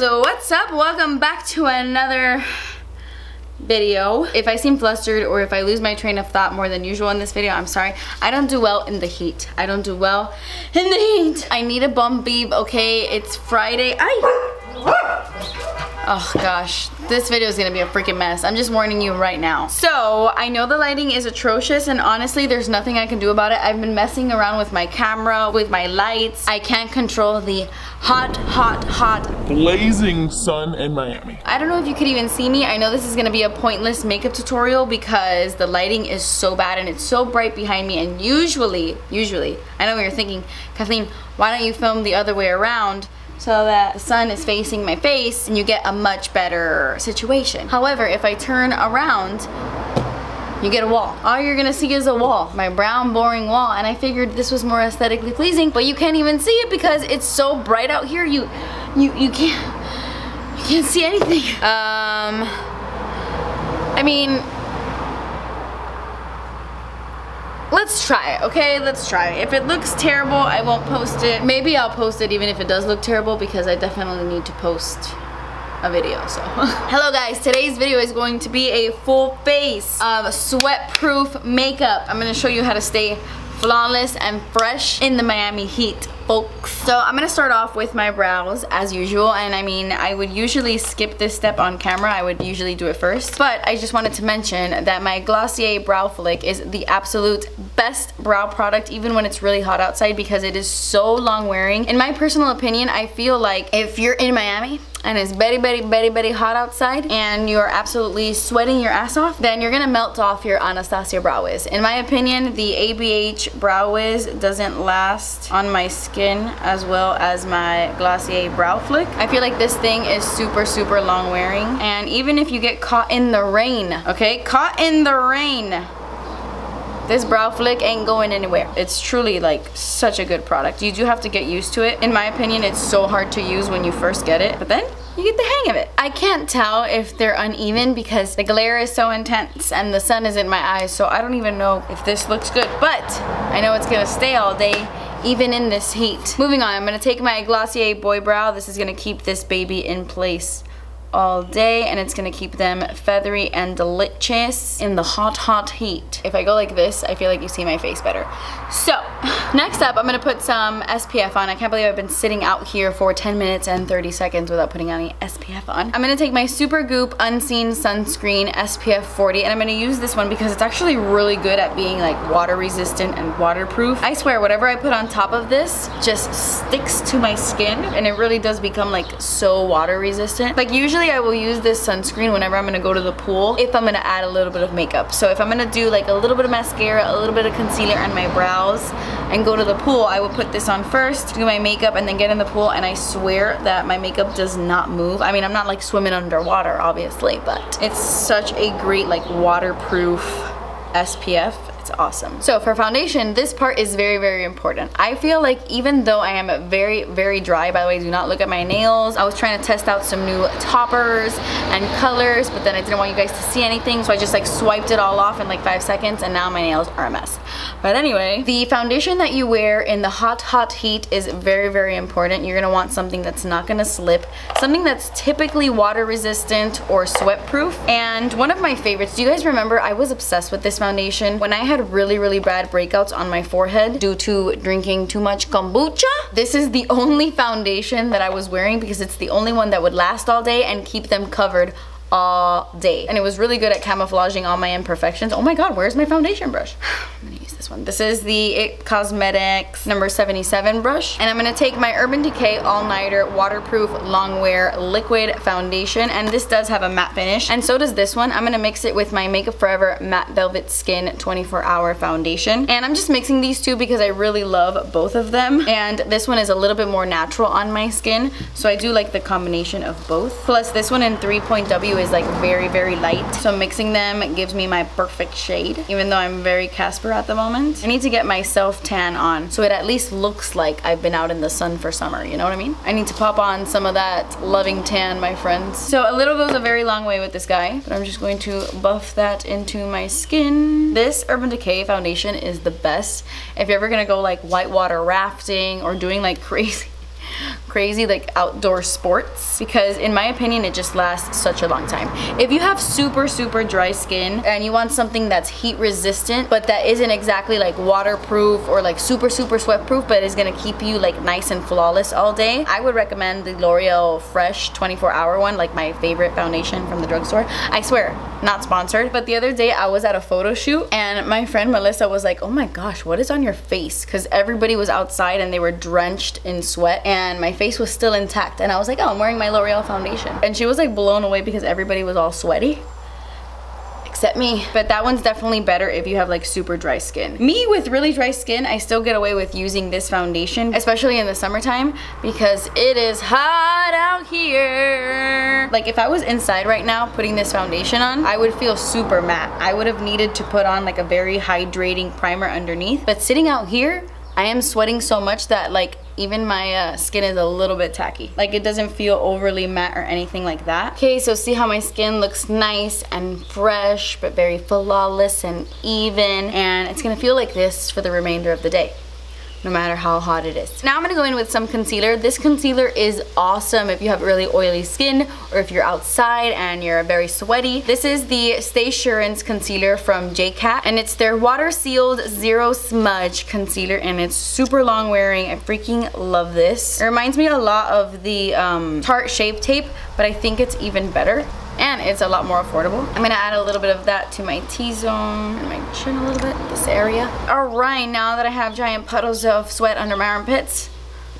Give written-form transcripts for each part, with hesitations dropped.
guys, what's up? Welcome back to another video. If I seem flustered or if I lose my train of thought more than usual in this video, I'm sorry. I don't do well in the heat. I don't do well in the heat. I need a bum beep, okay? It's Friday. Oh gosh, this video is gonna be a freaking mess. I'm just warning you right now. So, I know the lighting is atrocious and honestly there's nothing I can do about it. I've been messing around with my camera, with my lights. I can't control the hot blazing sun in Miami. I don't know if you could even see me. I know this is gonna be a pointless makeup tutorial because the lighting is so bad and it's so bright behind me, and usually, I know what you're thinking, Kathleen, why don't you film the other way around? So that the sun is facing my face and you get a much better situation. However, if I turn around, you get a wall. All you're gonna see is a wall, my brown boring wall, and I figured this was more aesthetically pleasing, but you can't even see it because it's so bright out here. You can't see anything. I mean, let's try it, okay? Let's try it. If it looks terrible, I won't post it. Maybe I'll post it even if it does look terrible because I definitely need to post a video, so. Hello guys, today's video is going to be a full face of sweat-proof makeup. I'm gonna show you how to stay flawless and fresh in the Miami heat, folks. So I'm gonna start off with my brows as usual, and I mean, I would usually skip this step on camera. I would usually do it first, but I just wanted to mention that my Glossier Brow Flick is the absolute best brow product even when it's really hot outside because it is so long wearing. In my personal opinion, I feel like if you're in Miami and it's very, very, very, very hot outside and you're absolutely sweating your ass off, then you're gonna melt off your Anastasia Brow Wiz. In my opinion, the ABH Brow Wiz doesn't last on my skin as well as my Glossier Brow Flick. I feel like this thing is super long wearing, and even if you get caught in the rain, okay, caught in the rain, this Brow Flick ain't going anywhere. It's truly like such a good product. You do have to get used to it. In my opinion, it's so hard to use when you first get it, but then you get the hang of it. I can't tell if they're uneven because the glare is so intense and the sun is in my eyes, so I don't even know if this looks good, but I know it's gonna stay all day, even in this heat. Moving on, I'm gonna take my Glossier Boy Brow. This is gonna keep this baby in place all day, and it's gonna keep them feathery and delicious in the hot heat. If I go like this, I feel like you see my face better. So, next up, I'm gonna put some SPF on. I can't believe I've been sitting out here for 10 minutes and 30 seconds without putting any SPF on. I'm gonna take my Supergoop Unseen Sunscreen SPF 40, and I'm gonna use this one because it's actually really good at being like water resistant and waterproof. I swear, whatever I put on top of this just sticks to my skin, and it really does become like so water resistant. Like usually I will use this sunscreen whenever I'm gonna go to the pool if I'm gonna add a little bit of makeup. So if I'm gonna do like a little bit of mascara, a little bit of concealer on my brows and go to the pool, I will put this on first, do my makeup, and then get in the pool, and I swear that my makeup does not move. I mean, I'm not like swimming underwater obviously, but it's such a great like waterproof SPF. It's awesome. So for foundation, this part is very, very important. I feel like even though I am very, very dry, by the way, do not look at my nails. I was trying to test out some new toppers and colors, but then I didn't want you guys to see anything, so I just like swiped it all off in like 5 seconds, and now my nails are a mess. But anyway, the foundation that you wear in the hot heat is very, very important. You're gonna want something that's not gonna slip, something that's typically water resistant or sweat proof. And one of my favorites, do you guys remember I was obsessed with this foundation when I had really, really bad breakouts on my forehead due to drinking too much kombucha? This is the only foundation that I was wearing because it's the only one that would last all day and keep them covered all day, and it was really good at camouflaging all my imperfections. Oh my god, where's my foundation brush? I'm gonna use this one. This is the It Cosmetics number 77 brush, and I'm gonna take my Urban Decay all-nighter waterproof Longwear liquid foundation, and this does have a matte finish, and so does this one. I'm gonna mix it with my Makeup Forever Matte Velvet Skin 24 hour foundation, and I'm just mixing these two because I really love both of them, and this one is a little bit more natural on my skin, so I do like the combination of both. Plus this one in 3.W is like very, very light, so mixing them gives me my perfect shade, even though I'm very Casper at the moment. I need to get my self tan on so it at least looks like I've been out in the sun for summer, you know what I mean? I need to pop on some of that loving tan, my friends. So a little goes a very long way with this guy, but I'm just going to buff that into my skin. This Urban Decay foundation is the best if you're ever gonna go like whitewater rafting or doing like crazy crazy like outdoor sports, because in my opinion it just lasts such a long time. If you have super dry skin and you want something that's heat resistant but that isn't exactly like waterproof or like super sweat proof but is gonna keep you like nice and flawless all day, I would recommend the L'Oreal Fresh 24 hour one, like my favorite foundation from the drugstore. I swear, not sponsored. But the other day I was at a photo shoot and my friend Melissa was like, oh my gosh, what is on your face? Because everybody was outside and they were drenched in sweat and my face was still intact, and I was like, oh, I'm wearing my L'Oreal foundation. And she was like blown away because everybody was all sweaty except me. But that one's definitely better if you have like super dry skin. Me with really dry skin, I still get away with using this foundation, especially in the summertime, because it is hot out here. Like if I was inside right now putting this foundation on, I would feel super matte. I would have needed to put on like a very hydrating primer underneath. But sitting out here, I am sweating so much that like even my skin is a little bit tacky. Like it doesn't feel overly matte or anything like that. Okay, so see how my skin looks nice and fresh but very flawless and even, and it's gonna feel like this for the remainder of the day, no matter how hot it is. Now I'm gonna go in with some concealer. This concealer is awesome if you have really oily skin or if you're outside and you're very sweaty. This is the Staysurance Concealer from JCat, and it's their water sealed zero smudge concealer, and it's super long wearing. I freaking love this. It reminds me a lot of the Tarte Shape Tape, but I think it's even better. And it's a lot more affordable. I'm gonna add a little bit of that to my T-zone and my chin a little bit, this area. All right, now that I have giant puddles of sweat under my armpits,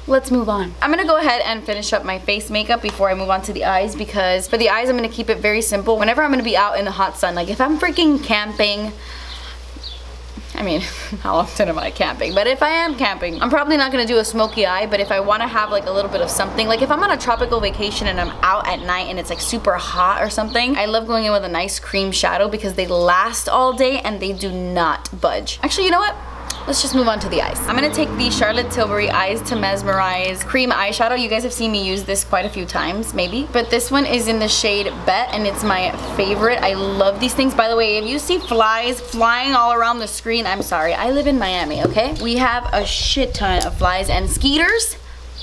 let's move on. I'm gonna go ahead and finish up my face makeup before I move on to the eyes, because for the eyes, I'm gonna keep it very simple. Whenever I'm gonna be out in the hot sun, like if I'm freaking camping, I mean, how often am I camping? But if I am camping, I'm probably not gonna do a smoky eye, but if I wanna have like a little bit of something, like if I'm on a tropical vacation and I'm out at night and it's like super hot or something, I love going in with a nice cream shadow because they last all day and they do not budge. Actually, you know what? Let's just move on to the eyes. I'm gonna take the Charlotte Tilbury Eyes to Mesmerize cream eyeshadow. You guys have seen me use this quite a few times, maybe. But this one is in the shade Bet, and it's my favorite. I love these things. By the way, if you see flies flying all around the screen, I'm sorry. I live in Miami, okay? We have a shit ton of flies and skeeters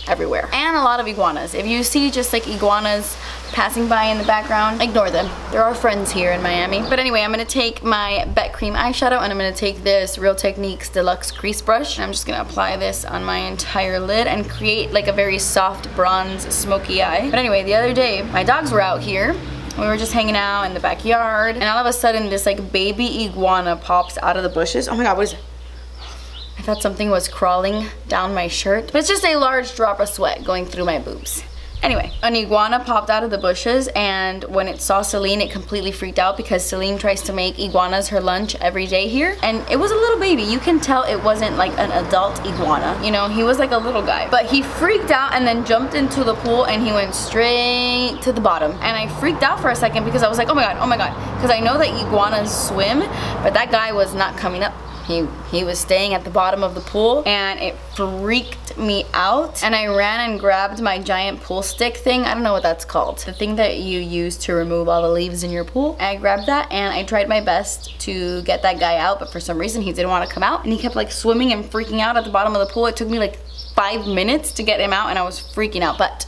everywhere. And a lot of iguanas. If you see just like iguanas passing by in the background, ignore them. They're our friends here in Miami. But anyway, I'm gonna take my Bet cream eyeshadow and I'm gonna take this Real Techniques Deluxe Crease Brush, and I'm just gonna apply this on my entire lid and create like a very soft bronze smoky eye. But anyway, the other day, my dogs were out here. We were just hanging out in the backyard, and all of a sudden this like baby iguana pops out of the bushes. Oh my God, what is it? I thought something was crawling down my shirt, but it's just a large drop of sweat going through my boobs. Anyway, an iguana popped out of the bushes, and when it saw Celine, it completely freaked out because Celine tries to make iguanas her lunch every day here. And it was a little baby. You can tell it wasn't like an adult iguana. You know, he was like a little guy. But he freaked out and then jumped into the pool and he went straight to the bottom. And I freaked out for a second because I was like, oh my God. Because I know that iguanas swim, but that guy was not coming up. He was staying at the bottom of the pool, and it freaked me out, and I ran and grabbed my giant pool stick thing. I don't know what that's called. The thing that you use to remove all the leaves in your pool. I grabbed that and I tried my best to get that guy out, but for some reason he didn't want to come out, and he kept like swimming and freaking out at the bottom of the pool. It took me like 5 minutes to get him out, and I was freaking out, but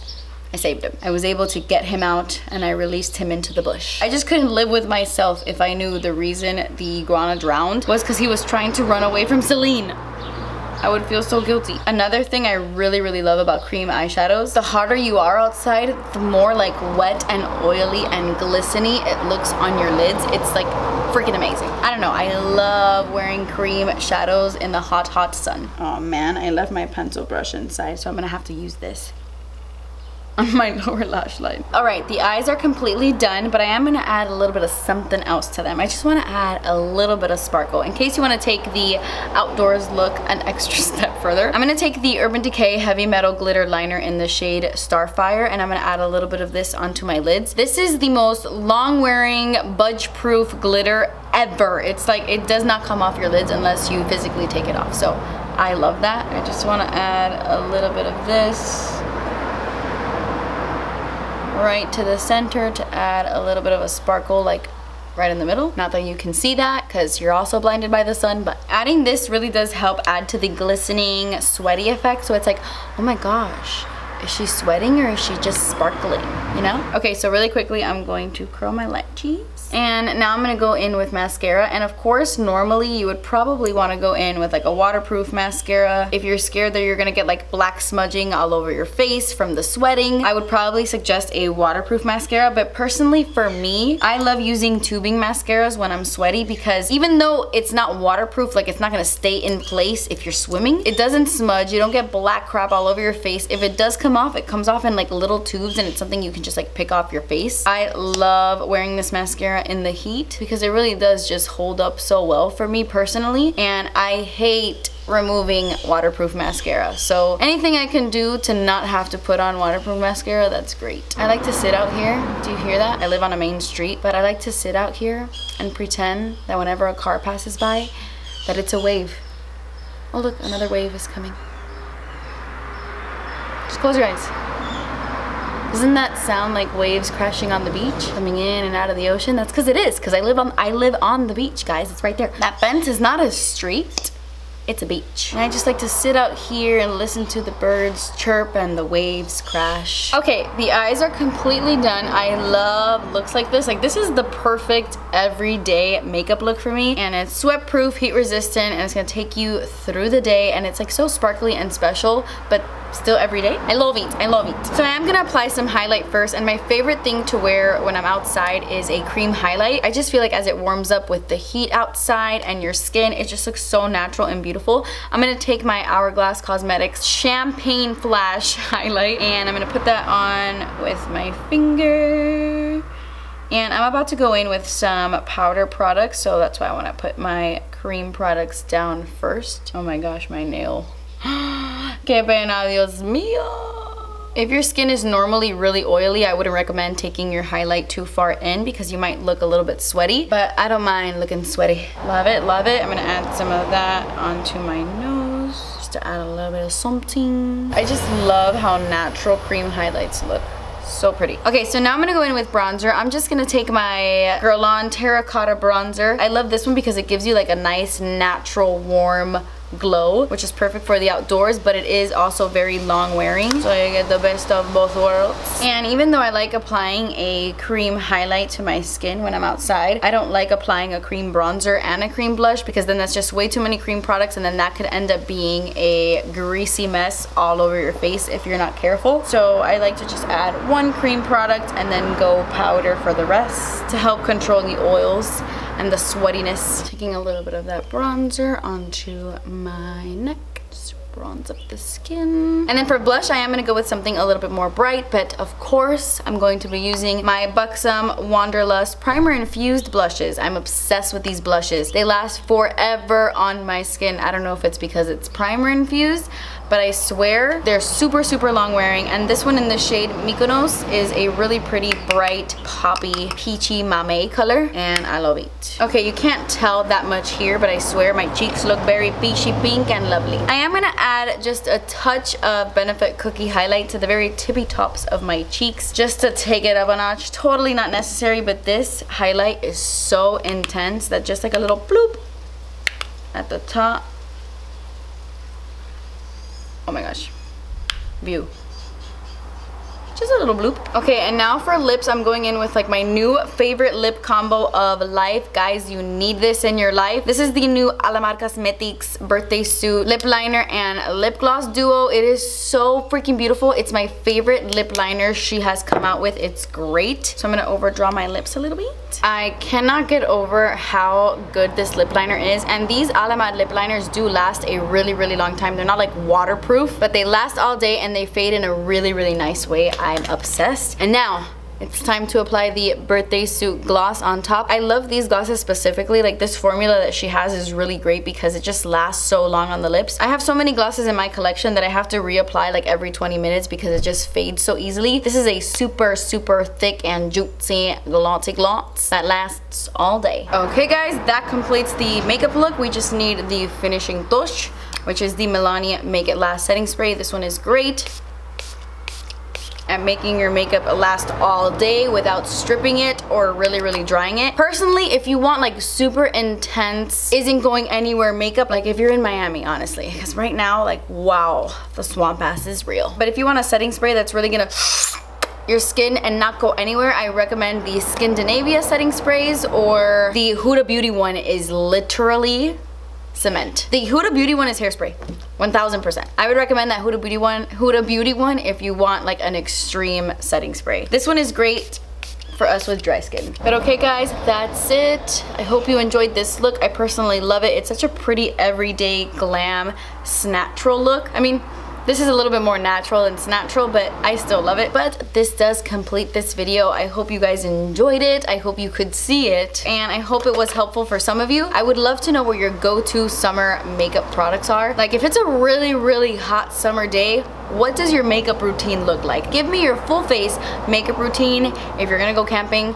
I saved him. I was able to get him out and I released him into the bush. I just couldn't live with myself if I knew the reason the iguana drowned was because he was trying to run away from Celine. I would feel so guilty. Another thing I really love about cream eyeshadows, the hotter you are outside, the more like wet and oily and glistening it looks on your lids. It's like freaking amazing. I don't know, I love wearing cream shadows in the hot sun. Oh man, I left my pencil brush inside, so I'm gonna have to use this on my lower lash line. All right, the eyes are completely done, but I am gonna add a little bit of something else to them. I just wanna add a little bit of sparkle in case you wanna take the outdoors look an extra step further. I'm gonna take the Urban Decay Heavy Metal Glitter Liner in the shade Starfire, and I'm gonna add a little bit of this onto my lids. This is the most long-wearing, budge-proof glitter ever. It's like, it does not come off your lids unless you physically take it off, so I love that. I just wanna add a little bit of this right to the center to add a little bit of a sparkle like right in the middle. Not that you can see that because you're also blinded by the sun, but adding this really does help add to the glistening sweaty effect, so it's like, oh my gosh, Is she sweating or is she just sparkling, you know? Okay, so really quickly, I'm going to curl my light cheeks. And now I'm gonna go in with mascara. And of course, normally you would probably wanna go in with like a waterproof mascara. If you're scared that you're gonna get like black smudging all over your face from the sweating, I would probably suggest a waterproof mascara. But personally for me, I love using tubing mascaras when I'm sweaty because even though it's not waterproof, like it's not gonna stay in place if you're swimming, it doesn't smudge, you don't get black crap all over your face. If it does come off, it comes off in like little tubes and it's something you can just like pick off your face. I love wearing this mascara in the heat because it really does just hold up so well for me personally, and I hate removing waterproof mascara. So anything I can do to not have to put on waterproof mascara, that's great. I like to sit out here. Do you hear that? I live on a main street, but I like to sit out here and pretend that whenever a car passes by, that it's a wave. Oh look, another wave is coming. Just close your eyes. Doesn't that sound like waves crashing on the beach? Coming in and out of the ocean? That's because it is, because I live on the beach, guys. It's right there. That fence is not a street. It's a beach. And I just like to sit out here and listen to the birds chirp and the waves crash. Okay, the eyes are completely done. I love looks like this. Like this is the perfect everyday makeup look for me. And it's sweat proof, heat resistant, and it's gonna take you through the day. And it's like so sparkly and special, but still everyday. I love it, I love it. So I am gonna apply some highlight first. And my favorite thing to wear when I'm outside is a cream highlight. I just feel like as it warms up with the heat outside and your skin, it just looks so natural and beautiful. I'm gonna take my Hourglass Cosmetics Champagne Flash highlight and I'm gonna put that on with my finger. And I'm about to go in with some powder products, so that's why I wanna put my cream products down first. Oh my gosh, my nail. Que pena, Dios mío. If your skin is normally really oily, I wouldn't recommend taking your highlight too far in because you might look a little bit sweaty, but I don't mind looking sweaty. Love it, love it. I'm gonna add some of that onto my nose just to add a little bit of something. I just love how natural cream highlights look. So pretty. Okay, so now I'm gonna go in with bronzer. I'm just gonna take my Guerlain Terracotta Bronzer. I love this one because it gives you like a nice, natural, warm glow, which is perfect for the outdoors, but it is also very long wearing. So I get the best of both worlds. And even though I like applying a cream highlight to my skin when I'm outside, I don't like applying a cream bronzer and a cream blush because then that's just way too many cream products and then that could end up being a greasy mess all over your face if you're not careful. So I like to just add one cream product and then go powder for the rest to help control the oils and the sweatiness. Taking a little bit of that bronzer onto my neck. Just bronze up the skin. And then for blush, I am gonna go with something a little bit more bright, but of course, I'm going to be using my Buxom Wanderlust Primer Infused Blushes. I'm obsessed with these blushes. They last forever on my skin. I don't know if it's because it's primer infused, but I swear they're super, super long wearing. And this one in the shade Mykonos is a really pretty bright poppy peachy mame color and I love it. Okay, you can't tell that much here, but I swear my cheeks look very peachy pink and lovely. I am gonna add just a touch of Benefit Cookie highlight to the very tippy tops of my cheeks just to take it up a notch. Totally not necessary, but this highlight is so intense that just like a little bloop at the top. Oh my gosh, view. Just a little bloop. Okay, and now for lips, I'm going in with like my new favorite lip combo of life. Guys, you need this in your life. This is the new Alamar Cosmetics Birthday Suit Lip Liner and Lip Gloss Duo. It is so freaking beautiful. It's my favorite lip liner she has come out with. It's great. So I'm gonna overdraw my lips a little bit. I cannot get over how good this lip liner is. And these Alamar lip liners do last a really, really long time. They're not like waterproof, but they last all day and they fade in a really, really nice way. I'm obsessed. And now it's time to apply the birthday suit gloss on top. I love these glosses specifically. Like this formula that she has is really great because it just lasts so long on the lips. I have so many glosses in my collection that I have to reapply like every 20 minutes because it just fades so easily. This is a super, super thick and juicy glossy gloss that lasts all day. Okay guys, that completes the makeup look. We just need the finishing touch, which is the Milani Make It Last Setting Spray. This one is great. at making your makeup last all day without stripping it or really drying it. Personally, if you want like super intense, isn't going anywhere makeup, like if you're in Miami, honestly, because right now, like, wow, the swamp ass is real. But if you want a setting spray that's really gonna your skin and not go anywhere, I recommend the Skindinavia setting sprays, or the Huda Beauty one is literally cement. The Huda Beauty one is hairspray, 1000%. I would recommend that Huda Beauty one if you want like an extreme setting spray. This one is great for us with dry skin. But okay guys, that's it. I hope you enjoyed this look. I personally love it. It's such a pretty everyday glam snatchral look. I mean, this is a little bit more natural and snatchral, but I still love it. But this does complete this video. I hope you guys enjoyed it. I hope you could see it. And I hope it was helpful for some of you. I would love to know what your go-to summer makeup products are. Like if it's a really hot summer day, what does your makeup routine look like? Give me your full face makeup routine if you're gonna go camping.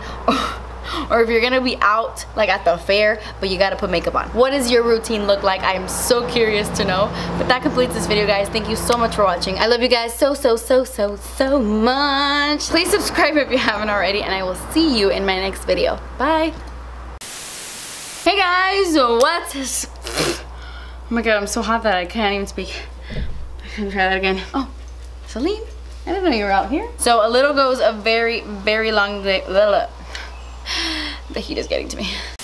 Or if you're gonna be out like at the fair but you gotta put makeup on. What does your routine look like? I am so curious to know. But that completes this video guys. Thank you so much for watching. I love you guys so much. Please subscribe if you haven't already, and I will see you in my next video. Bye. Hey guys, oh my god, I'm so hot that I can't even speak. I can try that again. Oh, Celine, I didn't know you were out here. So a little goes a very long day. The heat is getting to me.